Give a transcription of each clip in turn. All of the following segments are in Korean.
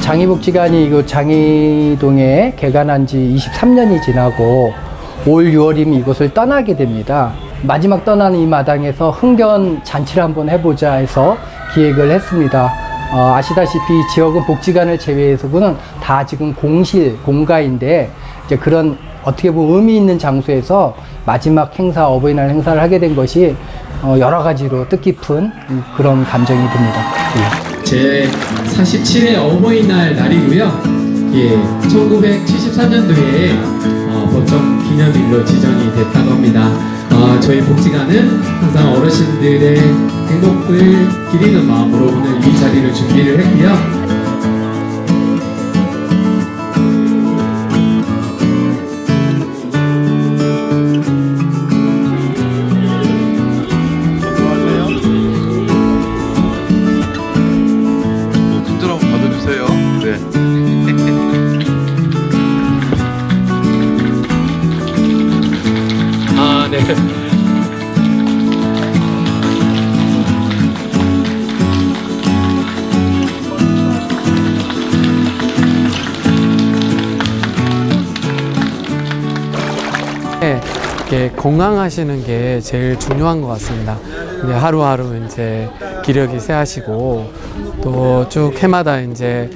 장애복지관이 이거 장애동에 개관한 지 23년이 지나고 올 6월이면 이곳을 떠나게 됩니다. 마지막 떠나는 이 마당에서 흥견 잔치를 한번 해보자 해서 기획을 했습니다. 아시다시피 지역은 복지관을 제외해서는 다 지금 공실, 공가인데 이제 그런 어떻게 보면 의미 있는 장소에서 마지막 행사, 어버이날 행사를 하게 된 것이 여러 가지로 뜻깊은 그런 감정이 듭니다. 예. 제 47회 어버이날 날이고요. 예, 1973년도에 법정 기념일로 지정이 됐다고 합니다. 저희 복지관은 항상 어르신들의 행복을 기리는 마음으로 오늘 이 자리를 준비를 했고요. 네, 건강하시는 게 제일 중요한 것 같습니다. 이제 하루하루 이제 기력이 쇠하시고 또 쭉 해마다 이제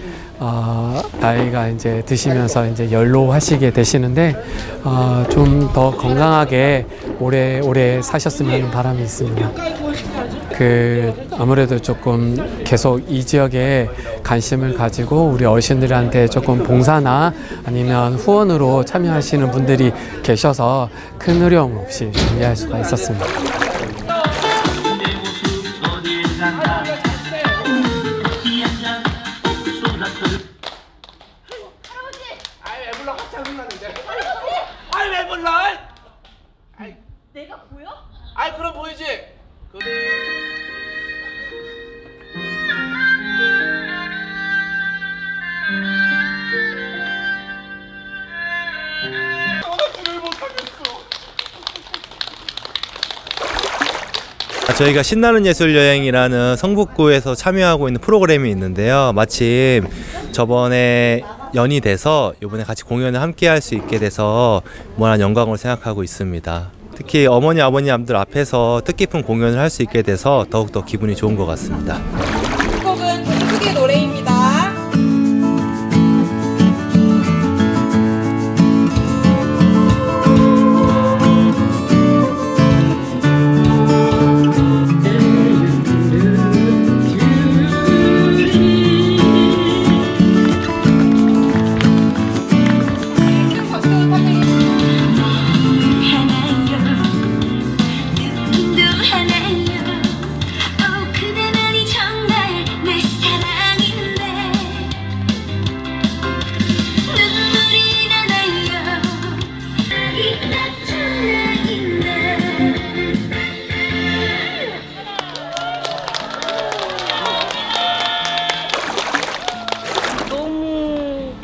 나이가 이제 드시면서 이제 연로하시게 되시는데 좀 더 건강하게 오래오래 사셨으면 하는 바람이 있습니다. 아무래도 조금 계속 이 지역에 관심을 가지고 우리 어르신들한테 조금 봉사나 아니면 후원으로 참여하시는 분들이 계셔서 큰 어려움 없이 준비할 수가 있었습니다. 내가 보여? 아이 그럼 보이지? 저희가 신나는 예술여행이라는 성북구에서 참여하고 있는 프로그램이 있는데요. 마침 저번에 연이 돼서 이번에 같이 공연을 함께 할 수 있게 돼서 무한한 영광으로 생각하고 있습니다. 특히 어머니 아버님들 앞에서 뜻깊은 공연을 할 수 있게 돼서 더욱더 기분이 좋은 것 같습니다. 이 곡은 전국의 노래입니다.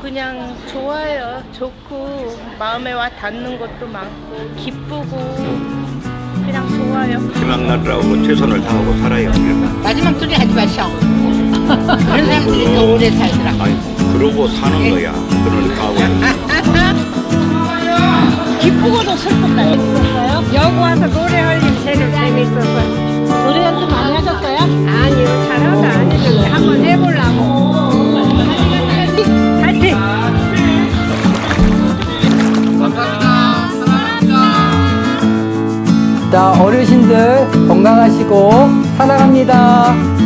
그냥 좋아요. 좋고 마음에 와 닿는 것도 많고 기쁘고 그냥 좋아요. 마지막 날이라고 최선을 다하고 살아요. 그러니까. 마지막 소리 하지 마시오. 그런 사람들이 더 오래 살더라. 아니, 그러고 사는 네. 거야. 그러니까 기쁘고도 슬픈 날 있었어요. 여기 와서 노래할 일 제일 재밌었어요. 노래 연습 많이 하셨어요? 아니요. 잘하다 안 했는데 한번 해보려고. 자, 어르신들 건강하시고 사랑합니다.